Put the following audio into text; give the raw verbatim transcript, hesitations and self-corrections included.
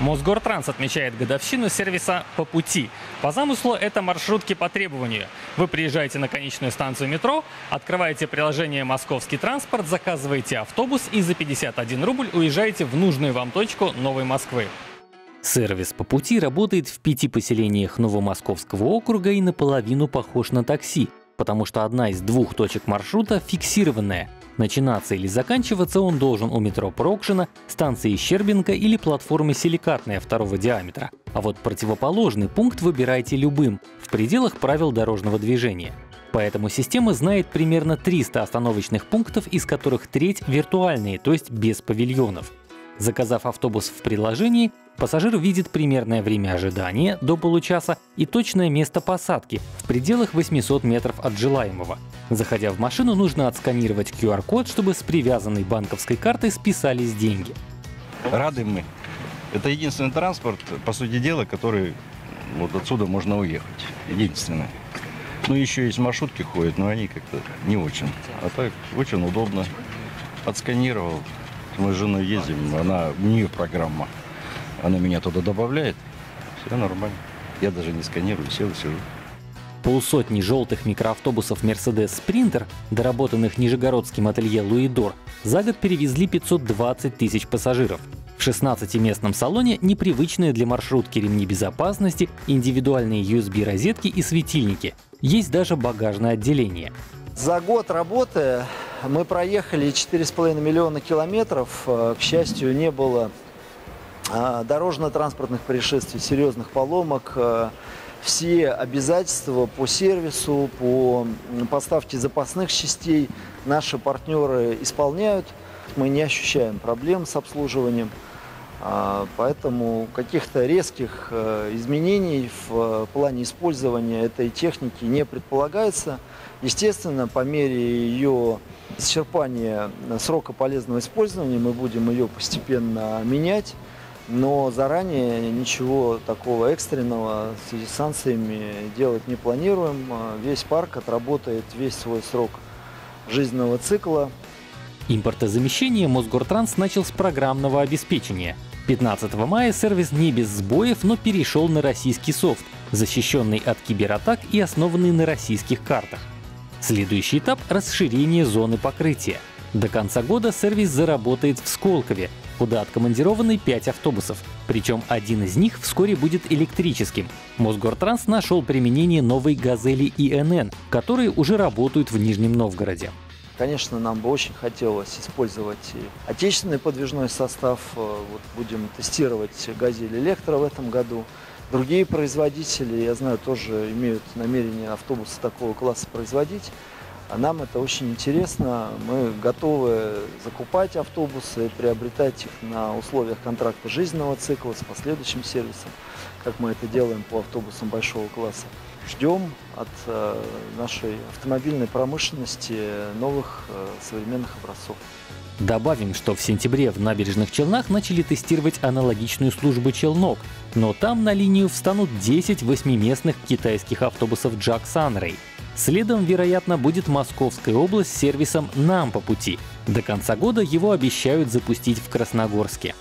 Мосгортранс отмечает годовщину сервиса «По пути». По замыслу это маршрутки по требованию. Вы приезжаете на конечную станцию метро, открываете приложение «Московский транспорт», заказываете автобус и за пятьдесят один рубль уезжаете в нужную вам точку Новой Москвы. Сервис «По пути» работает в пяти поселениях Новомосковского округа и наполовину похож на такси, потому что одна из двух точек маршрута фиксированная. Начинаться или заканчиваться он должен у метро Прокшино, станции Щербинка или платформы Силикатная второго диаметра. А вот противоположный пункт выбирайте любым, в пределах правил дорожного движения. Поэтому система знает примерно триста остановочных пунктов, из которых треть виртуальные, то есть без павильонов. Заказав автобус в приложении, пассажир видит примерное время ожидания до получаса и точное место посадки в пределах восьмисот метров от желаемого. Заходя в машину, нужно отсканировать ку ар код, чтобы с привязанной банковской карты списались деньги. Рады мы. Это единственный транспорт, по сути дела, который вот отсюда можно уехать. Единственный. Ну еще есть маршрутки ходят, но они как-то не очень. А так очень удобно. Отсканировал. Мы с женой ездим, она, у нее программа. Она меня туда добавляет, все нормально. Я даже не сканирую, сел и сижу. Полсотни желтых микроавтобусов Mercedes Sprinter, доработанных нижегородским ателье «Луидор», за год перевезли пятьсот двадцать тысяч пассажиров. В шестнадцатиместном салоне непривычные для маршрутки ремни безопасности, индивидуальные ю эс би-розетки и светильники. Есть даже багажное отделение. За год работы мы проехали четыре с половиной миллиона километров. К счастью, не было дорожно-транспортных происшествий, серьезных поломок. Все обязательства по сервису, по поставке запасных частей наши партнеры исполняют. Мы не ощущаем проблем с обслуживанием, поэтому каких-то резких изменений в плане использования этой техники не предполагается. Естественно, по мере ее исчерпания срока полезного использования мы будем ее постепенно менять. Но заранее ничего такого экстренного в связи с санкциями делать не планируем. Весь парк отработает весь свой срок жизненного цикла. Импортозамещение Мосгортранс начал с программного обеспечения. пятнадцатого мая сервис не без сбоев, но перешел на российский софт, защищенный от кибератак и основанный на российских картах. Следующий этап — расширение зоны покрытия. До конца года сервис заработает в Сколкове, куда откомандированы пять автобусов. Причем один из них вскоре будет электрическим. Мосгортранс нашел применение новой «Газели и эн эн», которые уже работают в Нижнем Новгороде. Конечно, нам бы очень хотелось использовать и отечественный подвижной состав. Вот будем тестировать «Газель Электро» в этом году. Другие производители, я знаю, тоже имеют намерение автобусы такого класса производить. А нам это очень интересно. Мы готовы закупать автобусы, приобретать их на условиях контракта жизненного цикла с последующим сервисом, как мы это делаем по автобусам большого класса. Ждем от нашей автомобильной промышленности новых современных образцов. Добавим, что в сентябре в набережных Челнах начали тестировать аналогичную службу «Челнок», но там на линию встанут десять восьмиместных китайских автобусов «Джаксанрэй». Следом, вероятно, будет Московская область с сервисом «Нам по пути». До конца года его обещают запустить в Красногорске.